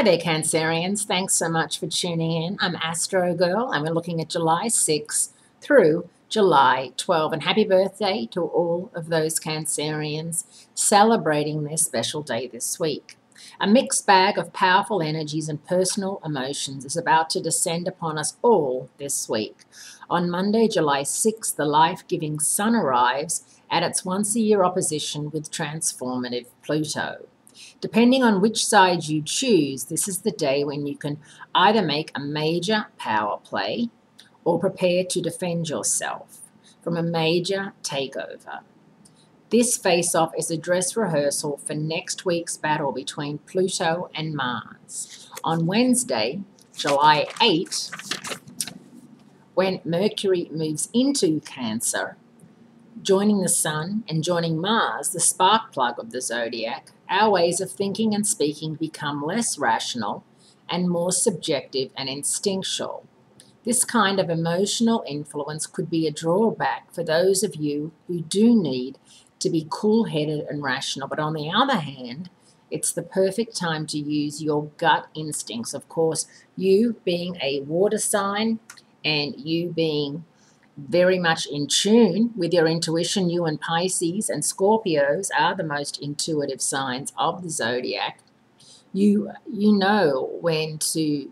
Hi there, Cancerians. Thanks so much for tuning in. I'm Astro Girl, and we're looking at July 6 through July 12. And happy birthday to all of those Cancerians celebrating their special day this week. A mixed bag of powerful energies and personal emotions is about to descend upon us all this week. On Monday, July 6th, the life-giving sun arrives at its once-a-year opposition with transformative Pluto. Depending on which side you choose, this is the day when you can either make a major power play or prepare to defend yourself from a major takeover. This face-off is a dress rehearsal for next week's battle between Pluto and Mars. On Wednesday, July 8, when Mercury moves into Cancer, joining the Sun and joining Mars, the spark plug of the zodiac, our ways of thinking and speaking become less rational and more subjective and instinctual. This kind of emotional influence could be a drawback for those of you who do need to be cool-headed and rational, but on the other hand, it's the perfect time to use your gut instincts. Of course, you being a water sign and you being very much in tune with your intuition, you and Pisces and Scorpios are the most intuitive signs of the zodiac. You know when to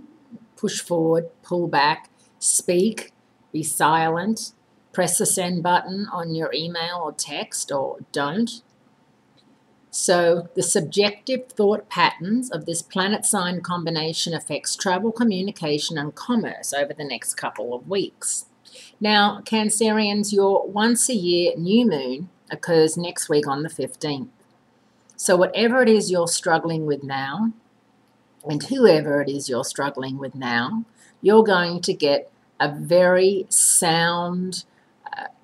push forward, pull back, speak, be silent, press the send button on your email or text, or don't. So the subjective thought patterns of this planet-sign combination affects travel, communication, and commerce over the next couple of weeks. Now, Cancerians, your once-a-year new moon occurs next week on the 15th. So whatever it is you're struggling with now, and whoever it is you're struggling with now, you're going to get a very sound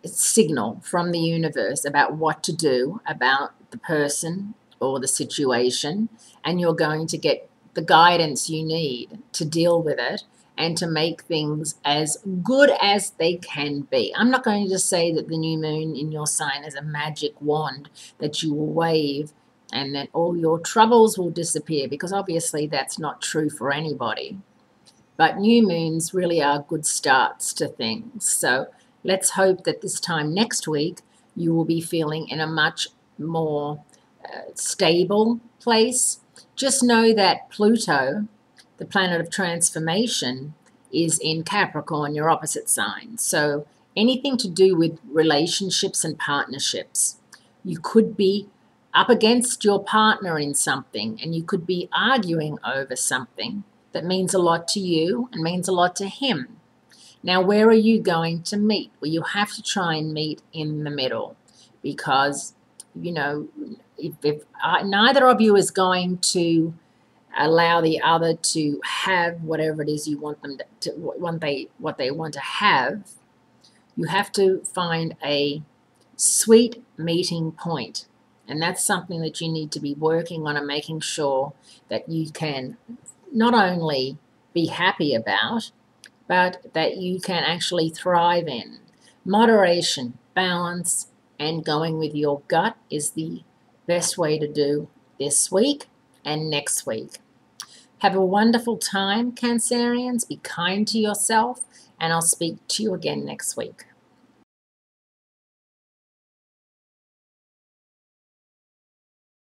signal from the universe about what to do about the person or the situation, and you're going to get the guidance you need to deal with it and to make things as good as they can be. I'm not going to say that the new moon in your sign is a magic wand that you will wave and that all your troubles will disappear, because obviously that's not true for anybody. But new moons really are good starts to things. So let's hope that this time next week you will be feeling in a much more stable place. Just know that Pluto, the planet of transformation, is in Capricorn, your opposite sign. So anything to do with relationships and partnerships. You could be up against your partner in something, and you could be arguing over something that means a lot to you and means a lot to him. Now, where are you going to meet? Well, you have to try and meet in the middle, because, you know, if neither of you is going to allow the other to have whatever it is you want them to have, you have to find a sweet meeting point. And that's something that you need to be working on and making sure that you can not only be happy about, but that you can actually thrive in. Moderation, balance, and going with your gut is the best way to do this week and next week. Have a wonderful time, Cancerians. Be kind to yourself, and I'll speak to you again next week.